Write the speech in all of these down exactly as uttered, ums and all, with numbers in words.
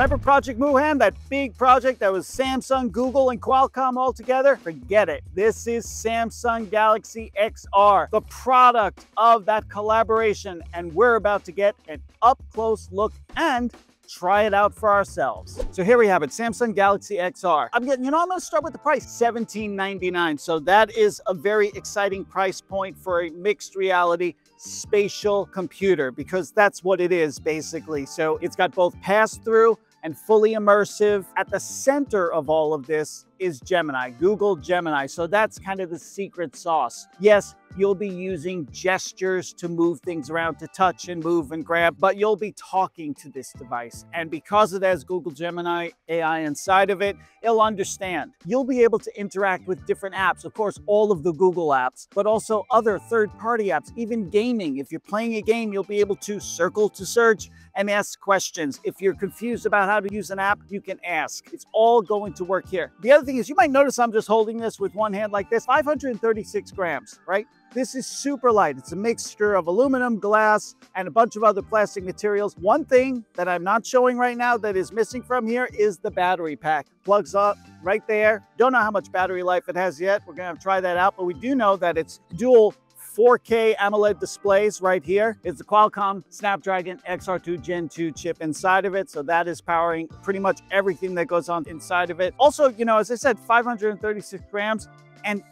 Remember Project Moohan, that big project that was Samsung, Google, and Qualcomm all together? Forget it. This is Samsung Galaxy X R, the product of that collaboration, and we're about to get an up-close look and try it out for ourselves. So here we have it, Samsung Galaxy X R. I'm getting, you know, I'm gonna start with the price, seventeen ninety-nine. So that is a very exciting price point for a mixed reality spatial computer, because that's what it is basically. So it's got both pass-through and fully immersive. At the center of all of this is Gemini, Google Gemini. So that's kind of the secret sauce. Yes, you'll be using gestures to move things around, to touch and move and grab, but you'll be talking to this device. And because it has Google Gemini A I inside of it, it'll understand. You'll be able to interact with different apps. Of course, all of the Google apps, but also other third-party apps, even gaming. If you're playing a game, you'll be able to circle to search and ask questions. If you're confused about how to use an app, you can ask. It's all going to work here. The other thing is, you might notice I'm just holding this with one hand like this, five hundred thirty-six grams, right? This is super light. It's a mixture of aluminum, glass, and a bunch of other plastic materials. One thing that I'm not showing right now that is missing from here is the battery pack. Plugs up right there. Don't know how much battery life it has yet. We're gonna try that out, but we do know that it's dual four K AMOLED displays right here. It's the Qualcomm Snapdragon X R two Gen two chip inside of it. So that is powering pretty much everything that goes on inside of it. Also, you know, as I said, five hundred thirty-six grams, and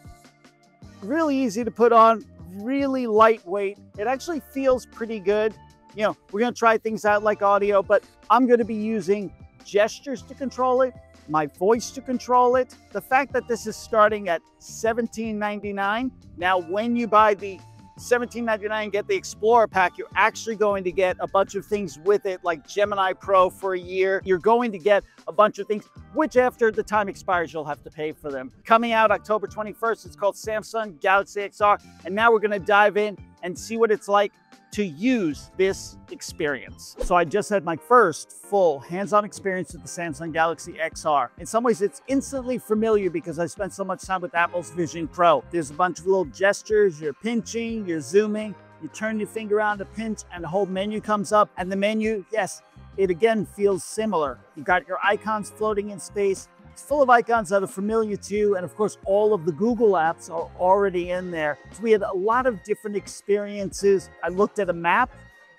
really easy to put on, really lightweight. It actually feels pretty good. You know, we're gonna try things out like audio, but I'm gonna be using gestures to control it, my voice to control it. The fact that this is starting at seventeen ninety-nine. Now, when you buy the seventeen ninety-nine and get the Explorer pack, you're actually going to get a bunch of things with it, like Gemini Pro for a year. You're going to get a bunch of things, which after the time expires, you'll have to pay for them. Coming out October twenty-first, it's called Samsung Galaxy X R. And now we're gonna dive in and see what it's like to use this experience. So I just had my first full hands-on experience with the Samsung Galaxy X R. In some ways, it's instantly familiar because I spent so much time with Apple's Vision Pro. There's a bunch of little gestures. You're pinching, you're zooming, you turn your finger around to pinch, and the whole menu comes up. And the menu, yes, it again feels similar. You've got your icons floating in space. It's full of icons that are familiar to you, and of course all of the Google apps are already in there. So we had a lot of different experiences. I looked at a map.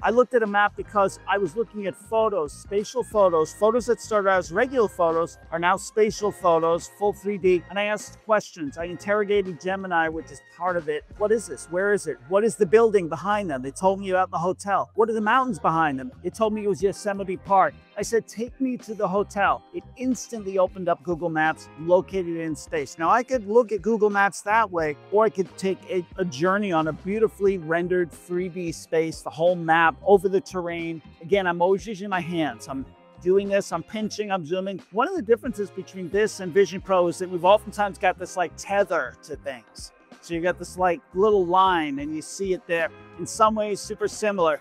I looked at a map because I was looking at photos, spatial photos. Photos that started out as regular photos are now spatial photos, full three D. And I asked questions. I interrogated Gemini, which is part of it. What is this? Where is it? What is the building behind them? They told me about the hotel. What are the mountains behind them? It told me it was Yosemite Park. I said, take me to the hotel. It instantly opened up Google Maps, located in space. Now I could look at Google Maps that way, or I could take a, a journey on a beautifully rendered three D space, the whole map over the terrain. Again, I'm always using my hands. I'm doing this, I'm pinching, I'm zooming. One of the differences between this and Vision Pro is that we've oftentimes got this like tether to things. So you got this like little line and you see it there. In some ways, super similar.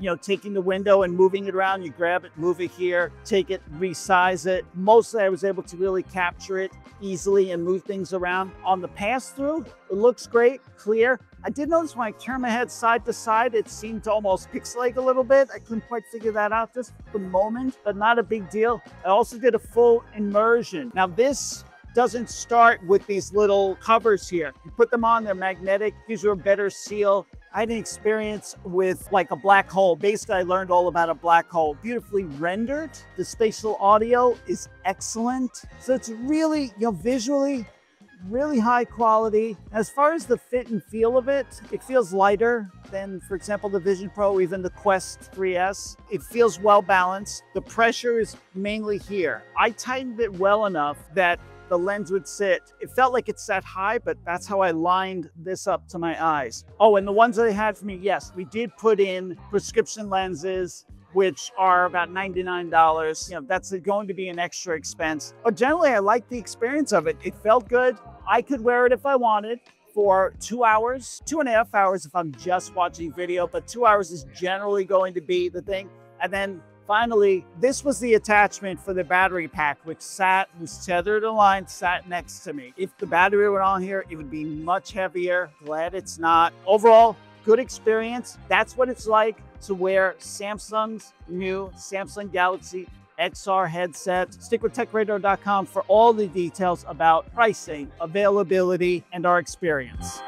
You know, taking the window and moving it around, you grab it, move it here, take it, resize it. Mostly I was able to really capture it easily and move things around. On the pass-through, it looks great, clear. I did notice when I turned my head side to side, it seemed to almost pixelate a little bit. I couldn't quite figure that out just for the moment, but not a big deal. I also did a full immersion. Now this doesn't start with these little covers here. You put them on, they're magnetic, gives you a better seal. I had an experience with like a black hole. Basically, I learned all about a black hole. Beautifully rendered. The spatial audio is excellent. So it's really, you know, visually, really high quality. As far as the fit and feel of it, it feels lighter than, for example, the Vision Pro, or even the Quest three S. It feels well balanced. The pressure is mainly here. I tightened it well enough that the lens would sit. It felt like it sat high, but that's how I lined this up to my eyes. Oh, and the ones that they had for me, yes, we did put in prescription lenses, which are about ninety-nine dollars. You know, that's going to be an extra expense. But generally, I liked the experience of it. It felt good. I could wear it if I wanted for two hours, two and a half hours if I'm just watching video, but two hours is generally going to be the thing. And then finally, this was the attachment for the battery pack, which sat, was tethered aligned, sat next to me. If the battery were on here, it would be much heavier. Glad it's not. Overall, good experience. That's what it's like to wear Samsung's new Samsung Galaxy X R headset. Stick with tech radar dot com for all the details about pricing, availability, and our experience.